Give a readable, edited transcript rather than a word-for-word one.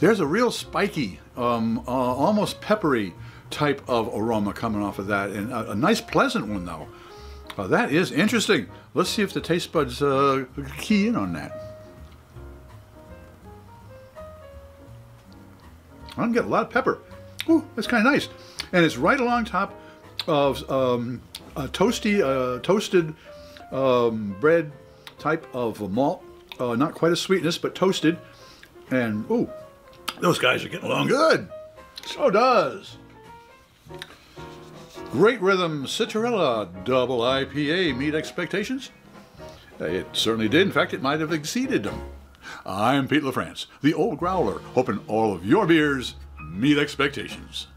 There's a real spiky, almost peppery type of aroma coming off of that, and a nice pleasant one though. That is interesting. Let's see if the taste buds key in on that. I don't get a lot of pepper. Ooh, that's kind of nice. And it's right along top of a toasted bread type of a malt. Not quite a sweetness, but toasted. And ooh, those guys are getting along good. So does Great Rhythm Citrillia Double IPA meet expectations? It certainly did. In fact, it might have exceeded them. I'm Pete LaFrance, the Old Growler, hoping all of your beers meet expectations.